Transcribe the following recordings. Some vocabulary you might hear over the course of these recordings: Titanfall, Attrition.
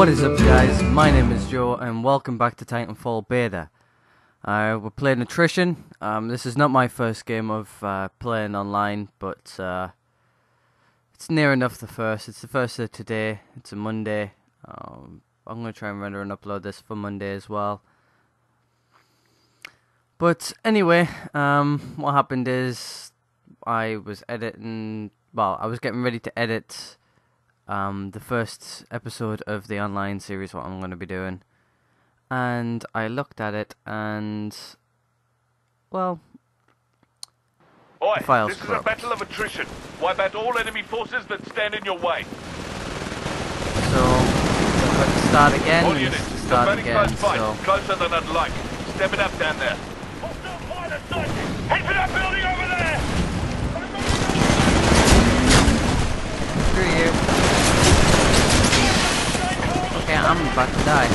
What is up, guys? My name is Joe and welcome back to Titanfall Beta. We're playing Attrition. This is not my first game of playing online, but it's near enough the first. It's the first of today. It's a Monday. I'm going to try and render and upload this for Monday as well. But anyway, what happened is I was editing, well, I was getting ready to edit the first episode of the online series, what I'm going to be doing, and I looked at it and, well, the files corrupt. This is a battle of attrition. Wipe out all enemy forces that stand in your way. So I'm going to start again. All units, close fight, so closer than I'd like. Step it up down there. Hostile pilot sighting. Head for that building over there. Screw you. Yeah, I'm about to die.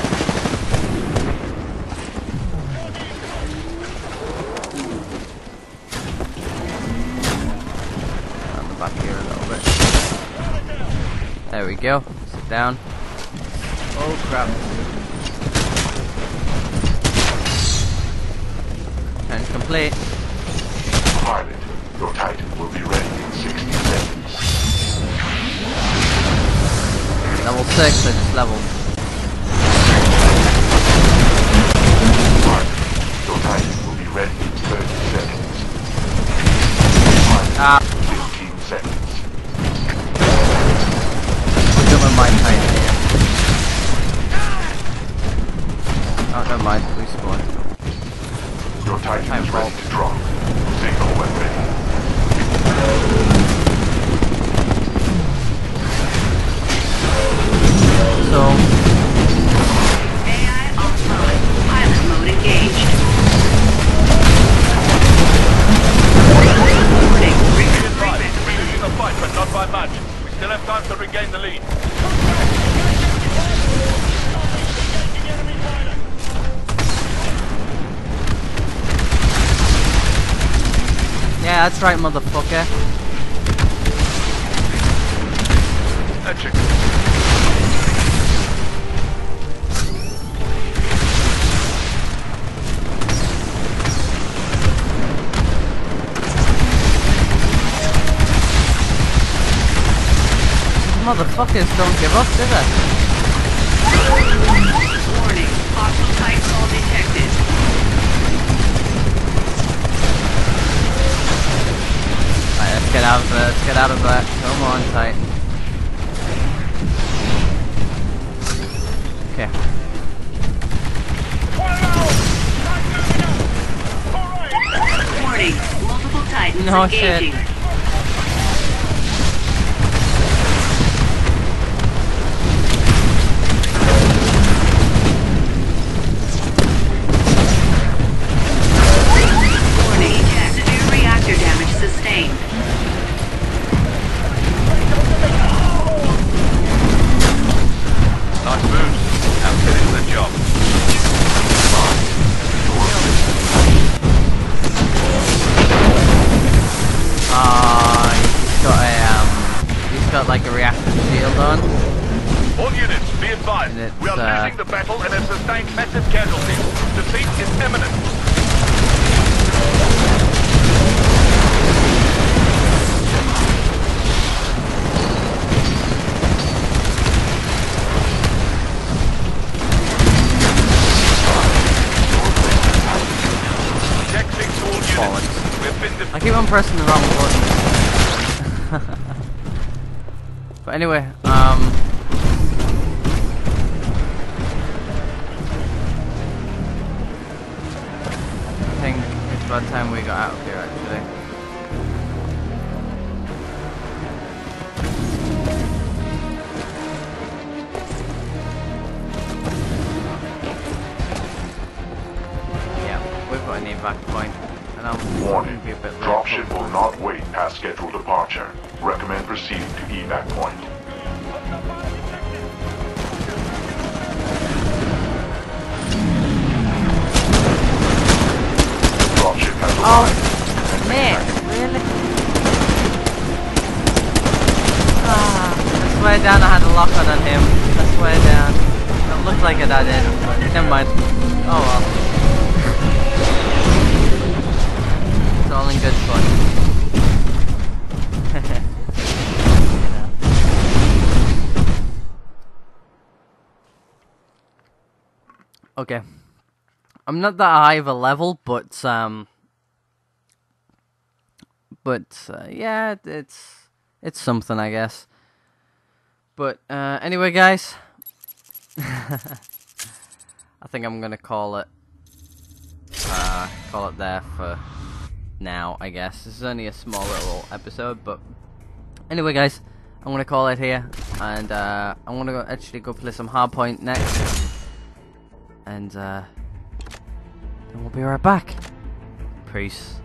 I'm back here a little bit. There we go. Sit down. Oh crap. And complete. Pilot, your Titan will be ready in 60 seconds. Level 6, I just leveled. Ready in 30 seconds. 15 seconds. We're doing my time here. Oh, never mind, we spawned. Your Titan is ready to drop. Signal when ready. So AI offline. Pilot mode engaged. Fight, but not by much. We still have time to regain the lead. Yeah, that's right, motherfucker. Motherfuckers don't give up, do they? Warning, hostile Titanfall detected. Right, let's get out of there, Come on, Titan. Okay. Warning, multiple Titans engaging. Shit. Pressing the wrong button. But anyway, I think it's about time we got out of here, actually. Yeah, we've got an evac point. Warning, dropship will not wait past scheduled departure. Recommend proceeding to evac point. Dropship has arrived. Really? I swear down I had a lock on him. I swear down. looked like it, I did. Never mind. Oh well. It's all in good fun. Okay. I'm not that high of a level, but yeah, it's something, I guess. But anyway, guys, I think I'm gonna call it there for now, I guess. This is only a small little episode, but anyway, guys, I'm gonna call it here, and I'm gonna actually go play some Hardpoint next. And we'll be right back. Peace.